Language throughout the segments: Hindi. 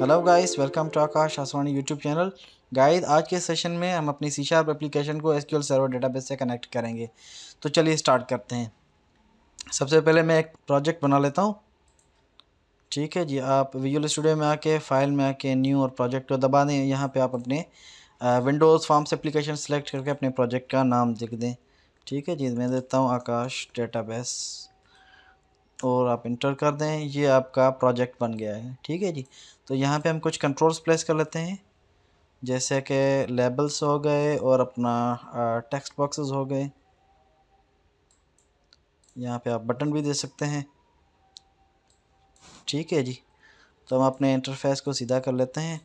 Hello guys, welcome to Akash Aswani YouTube channel. Guys, आज के सेशन में हम अपनी C# एप्लीकेशन को SQL सर्वर डेटाबेस से कनेक्ट करेंगे। तो चलिए स्टार्ट करते हैं। सबसे पहले मैं एक प्रोजेक्ट बना लेता हूं। ठीक है जी, आप विजुअल स्टूडियो में आके फाइल में आके न्यू और प्रोजेक्ट को दबा दें। यहाँ पे आप अपने विंडोज़ फॉर्म्स एप्लीकेशन सेलेक्ट करके अपने प्रोजेक्ट का नाम लिख दें। ठीक है जी, मैं देता हूँ आकाश डेटाबेस और आप इंटर कर दें। ये आपका प्रोजेक्ट बन गया है। ठीक है जी, तो यहाँ पे हम कुछ कंट्रोल्स प्लेस कर लेते हैं, जैसे कि लेबल्स हो गए और अपना टेक्स्ट बॉक्सेस हो गए। यहाँ पे आप बटन भी दे सकते हैं। ठीक है जी, तो हम अपने इंटरफेस को सीधा कर लेते हैं।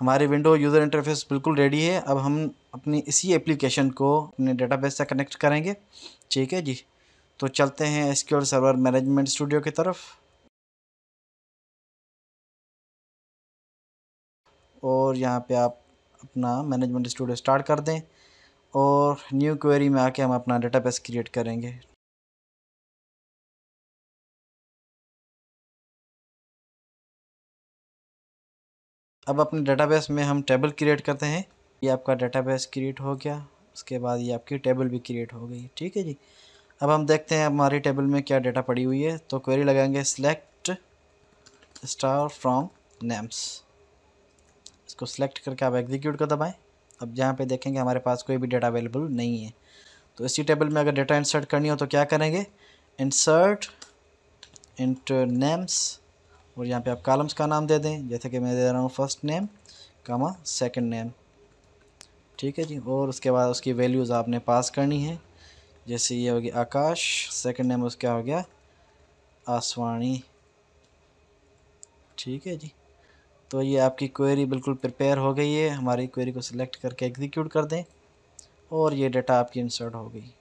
हमारी विंडो यूज़र इंटरफेस बिल्कुल रेडी है। अब हम अपनी इसी एप्लीकेशन को अपने डेटाबेस से कनेक्ट करेंगे। ठीक है जी, तो चलते हैं SQL सर्वर मैनेजमेंट स्टूडियो की तरफ और यहाँ पे आप अपना मैनेजमेंट स्टूडियो स्टार्ट कर दें और न्यू क्वेरी में आके हम अपना डेटाबेस क्रिएट करेंगे। अब अपने डेटाबेस में हम टेबल क्रिएट करते हैं। ये आपका डेटाबेस क्रिएट हो गया, उसके बाद ये आपकी टेबल भी क्रिएट हो गई। ठीक है जी, अब हम देखते हैं हमारी टेबल में क्या डाटा पड़ी हुई है। तो क्वेरी लगाएंगे सिलेक्ट स्टार फ्रॉम नेम्स। इसको सिलेक्ट करके आप एग्जीक्यूट कर दबाएं। अब जहाँ पे देखेंगे हमारे पास कोई भी डाटा अवेलेबल नहीं है। तो इसी टेबल में अगर डाटा इंसर्ट करनी हो तो क्या करेंगे, इंसर्ट इनटू नेम्स और यहाँ पे आप कॉलम्स का नाम दे दें, जैसे कि मैं दे रहा हूँ first name comma second name. ठीक है जी, और उसके बाद उसकी वैल्यूज़ आपने पास करनी है, जैसे ये होगी आकाश, सेकंड नेम उसका हो गया आसवानी। ठीक है जी, तो ये आपकी क्वेरी बिल्कुल प्रिपेयर हो गई है। हमारी क्वेरी को सिलेक्ट करके एग्जीक्यूट कर दें और ये डाटा आपकी इंसर्ट हो गई।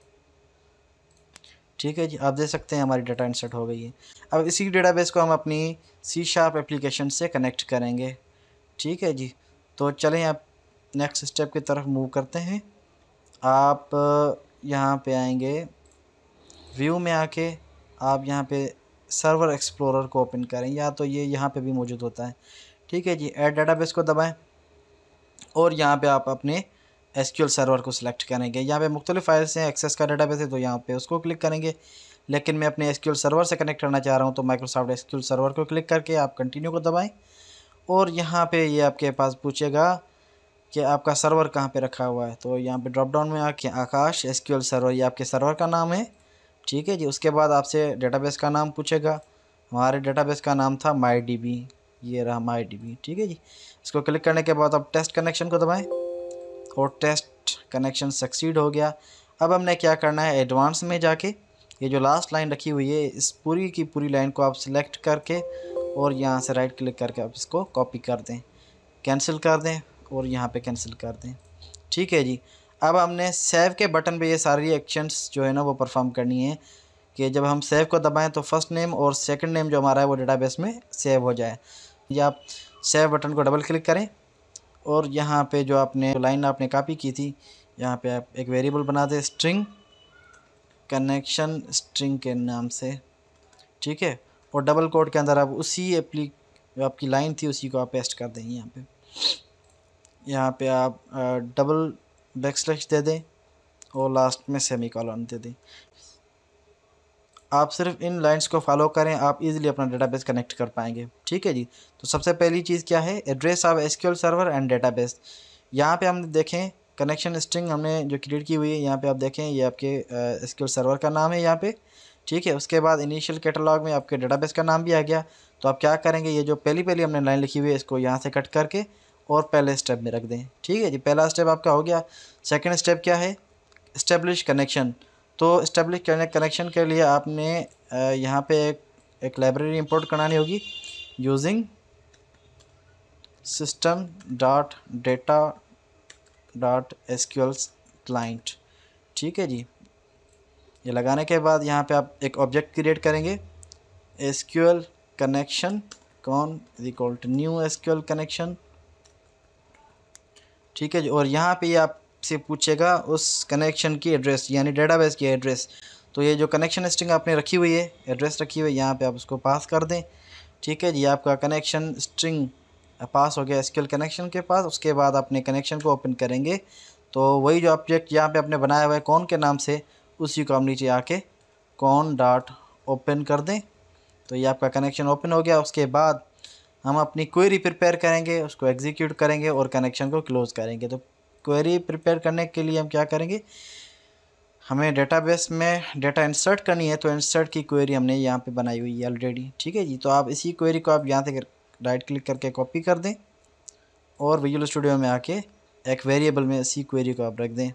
ठीक है जी, आप देख सकते हैं हमारी डाटा इंसर्ट हो गई है। अब इसी डेटाबेस को हम अपनी C# एप्लीकेशन से कनेक्ट करेंगे। ठीक है जी, तो चलें आप नेक्स्ट स्टेप की तरफ मूव करते हैं। आप यहाँ पे आएंगे, व्यू में आके आप यहाँ पे सर्वर एक्सप्लोरर को ओपन करें, या तो ये यहाँ पे भी मौजूद होता है। ठीक है जी, ऐड डेटाबेस को दबाएं और यहाँ पे आप अपने SQL सर्वर को सिलेक्ट करेंगे। यहाँ पे मुख्तलिफ फाइल्स हैं, एक्सेस का डेटाबेस है तो यहाँ पे उसको क्लिक करेंगे, लेकिन मैं अपने SQL सर्वर से कनेक्ट करना चाह रहा हूँ तो माइक्रोसॉफ्ट SQL सर्वर को क्लिक करके आप कंटिन्यू को दबाएं और यहाँ पे ये आपके पास पूछेगा कि आपका सर्वर कहाँ पे रखा हुआ है। तो यहाँ पे ड्रॉप डाउन में आके आकाश SQL सर्वर, ये आपके सर्वर का नाम है। ठीक है जी, उसके बाद आपसे डेटाबेस का नाम पूछेगा। हमारे डेटाबेस का नाम था MyDB, ये रहा MyDB। ठीक है जी, इसको क्लिक करने के बाद आप टेस्ट कनेक्शन को दबाएँ और टेस्ट कनेक्शन सक्सीड हो गया। अब हमने क्या करना है, एडवांस में जाके ये जो लास्ट लाइन रखी हुई है, इस पूरी की पूरी लाइन को आप सिलेक्ट करके और यहाँ से राइट क्लिक करके आप इसको कॉपी कर दें, कैंसिल कर दें और यहाँ पे कैंसिल कर दें। ठीक है जी, अब हमने सेव के बटन पे ये सारी एक्शंस जो है ना वो परफॉर्म करनी है कि जब हम सेव को दबाएँ तो फर्स्ट नेम और सेकेंड नेम जो हमारा है वो डेटाबेस में सेव हो जाए। या आप सेव बटन को डबल क्लिक करें और यहाँ पे जो आपने लाइन आपने कॉपी की थी यहाँ पे आप एक वेरिएबल बना दें स्ट्रिंग कनेक्शन स्ट्रिंग के नाम से। ठीक है, और डबल कोट के अंदर आप उसी आपकी लाइन थी उसी को आप पेस्ट कर दें। यहाँ पे आप डबल बैकस्लैश दे दें और लास्ट में सेमीकॉलन दे दें। आप सिर्फ इन लाइंस को फॉलो करें, आप इजीली अपना डेटाबेस कनेक्ट कर पाएंगे। ठीक है जी, तो सबसे पहली चीज़ क्या है, address of SQL server and database. यहाँ पे हम देखें कनेक्शन स्ट्रिंग हमने जो क्रिएट की हुई है, यहाँ पे आप देखें ये आपके SQL सर्वर का नाम है यहाँ पे। ठीक है, उसके बाद इनिशियल कैटलॉग में आपके डेटाबेस का नाम भी आ गया। तो आप क्या करेंगे, ये जो पहली हमने लाइन लिखी हुई है इसको यहाँ से कट करके और पहले स्टेप में रख दें। ठीक है जी, पहला स्टेप आपका हो गया। सेकेंड स्टेप क्या है, इस्टेब्लिश कनेक्शन। तो इस्टेब्लिश कनेक्शन के लिए आपने यहाँ पे एक लाइब्रेरी इंपोर्ट करानी होगी यूजिंग system.data.sql client। ठीक है जी, ये लगाने के बाद यहाँ पे आप एक ऑब्जेक्ट क्रिएट करेंगे sqlconnection = new sqlconnection। ठीक है जी, और यहाँ पे आप से पूछेगा उस कनेक्शन की एड्रेस यानी डेटाबेस की एड्रेस। तो ये जो कनेक्शन स्ट्रिंग आपने रखी हुई है, एड्रेस रखी हुई है, यहाँ पे आप उसको पास कर दें। ठीक है जी, आपका कनेक्शन स्ट्रिंग पास हो गया एसक्यूएल कनेक्शन के पास। उसके बाद अपने कनेक्शन को ओपन करेंगे तो वही जो ऑब्जेक्ट यहाँ पे आपने बनाया हुआ है कौन के नाम से, उसी को आप नीचे आके कौन डॉट ओपन कर दें। तो ये आपका कनेक्शन ओपन हो गया। उसके बाद हम अपनी क्वेरी प्रिपेयर करेंगे, उसको एग्जीक्यूट करेंगे और कनेक्शन को क्लोज़ करेंगे। तो क्वेरी प्रिपेयर करने के लिए हम क्या करेंगे, हमें डेटाबेस में डेटा इंसर्ट करनी है, तो इंसर्ट की क्वेरी हमने यहाँ पे बनाई हुई है ऑलरेडी। ठीक है जी, तो आप इसी क्वेरी को आप यहाँ से राइट क्लिक करके कॉपी कर दें और विजुअल स्टूडियो में आके एक वेरिएबल में इसी क्वेरी को आप रख दें,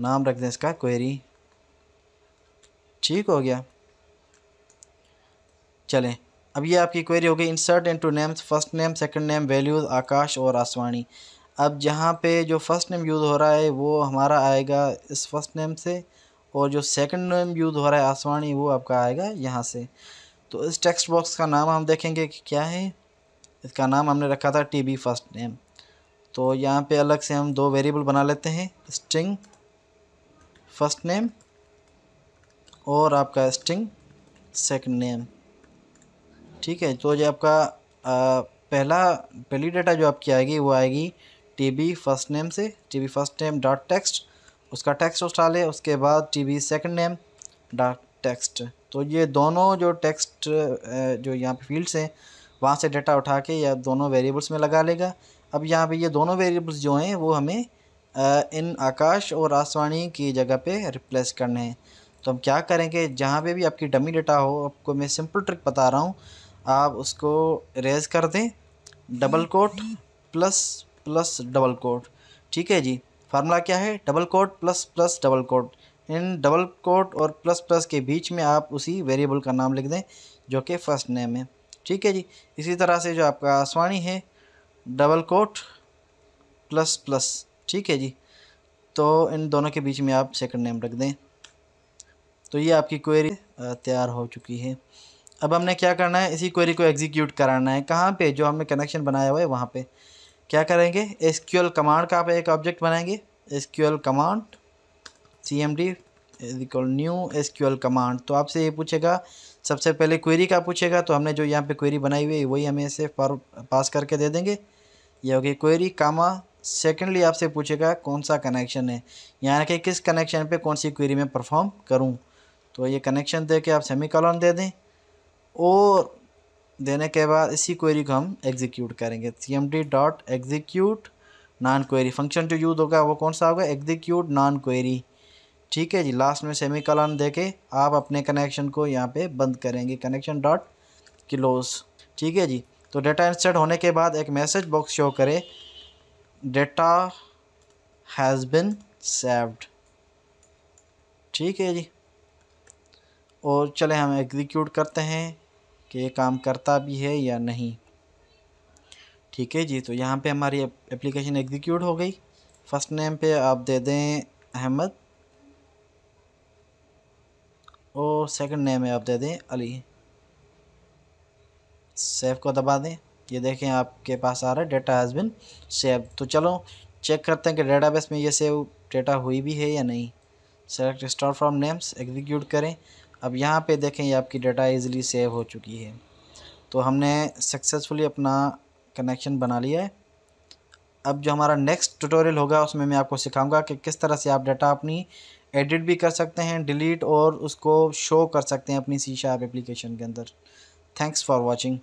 नाम रख दें इसका क्वेरी। ठीक हो गया। चलें, अब ये आपकी क्वेरी हो गई, insert into names, first name, second name, values Akash और आसवानी। अब जहाँ पे जो फ़र्स्ट नेम यूज़ हो रहा है वो हमारा आएगा इस फर्स्ट नेम से, और जो सेकंड नेम यूज़ हो रहा है आसवानी वो आपका आएगा यहाँ से। तो इस टेक्स्ट बॉक्स का नाम हम देखेंगे कि क्या है, इसका नाम हमने रखा था टीबी फर्स्ट नेम। तो यहाँ पे अलग से हम दो वेरिएबल बना लेते हैं, स्ट्रिंग फर्स्ट नेम और आपका स्ट्रिंग सेकंड नेम। ठीक है, तो जो आपका पहली डाटा जो आपकी आएगी वो आएगी टीबी फर्स्ट नेम से, TB first name dot text, उसका टेक्स्ट उठाले। उसके बाद TB second name dot text. तो ये दोनों जो टेक्स्ट जो यहाँ पे फील्ड्स हैं वहाँ से डाटा उठा के या दोनों वेरिएबल्स में लगा लेगा। अब यहाँ पे ये दोनों वेरिएबल्स जो हैं वो हमें इन आकाश और आसवानी की जगह पे रिप्लेस करने हैं। तो हम क्या करेंगे, जहाँ पे भी आपकी डमी डाटा हो, आपको मैं सिंपल ट्रिक बता रहा हूँ, आप उसको इरेज कर दें, double quote plus plus double quote. ठीक है जी, फार्मूला क्या है, double quote plus plus double quote. इन डबल कोट और प्लस प्लस के बीच में आप उसी वेरिएबल का नाम लिख दें जो कि फर्स्ट नेम है। ठीक है जी, इसी तरह से जो आपका आसवानी है, डबल कोट प्लस प्लस। ठीक है जी, तो इन दोनों के बीच में आप सेकंड नेम रख दें। तो ये आपकी क्वेरी तैयार हो चुकी है। अब हमने क्या करना है, इसी क्वेरी को एग्जीक्यूट कराना है। कहाँ पे, जो हमने कनेक्शन बनाया हुआ है वहाँ पे। क्या करेंगे, एसक्यूएल कमांड का आप एक ऑब्जेक्ट बनाएंगे, SQL command cmd new SQL command. तो आपसे ये पूछेगा, सबसे पहले क्वेरी का पूछेगा, तो हमने जो यहाँ पे क्वेरी बनाई हुई है वही हमें इसे पास करके दे देंगे। ये होगी क्वेरी कामा। सेकेंडली आपसे पूछेगा कौन सा कनेक्शन है, यानी कि किस कनेक्शन पे कौन सी क्वेरी में परफॉर्म करूँ। तो ये कनेक्शन दे के आप सेमीकोलन दे दें और देने के बाद इसी क्वेरी को हम एग्जीक्यूट करेंगे। cmd dot execute non query, function जो यूज होगा वो कौन सा होगा, एग्जीक्यूट नॉन क्वेरी। ठीक है जी, लास्ट में सेमीकोलन देके आप अपने कनेक्शन को यहाँ पे बंद करेंगे, कनेक्शन डॉट क्लोज। ठीक है जी, तो डाटा इंसर्ट होने के बाद एक मैसेज बॉक्स शो करे, डाटा हैज़ बिन सेव्ड। ठीक है जी, और चले हम एग्जीक्यूट करते हैं कि ये काम करता भी है या नहीं। ठीक है जी, तो यहाँ पे हमारी एप्लीकेशन एग्जीक्यूट हो गई। फर्स्ट नेम पे आप दे दें अहमद और सेकंड नेम में आप दे दें अली। सेव को दबा दें, ये देखें आपके पास आ रहा है डाटा हैज़ बिन सेव। तो चलो चेक करते हैं कि डेटाबेस में ये सेव डाटा हुई भी है या नहीं। Select star from names, execute करें। अब यहाँ पे देखें ये आपकी डाटा इजीली सेव हो चुकी है। तो हमने सक्सेसफुली अपना कनेक्शन बना लिया है। अब जो हमारा नेक्स्ट ट्यूटोरियल होगा उसमें मैं आपको सिखाऊंगा कि किस तरह से आप डाटा अपनी एडिट भी कर सकते हैं, डिलीट, और उसको शो कर सकते हैं अपनी C# एप्लीकेशन के अंदर। Thanks for watching.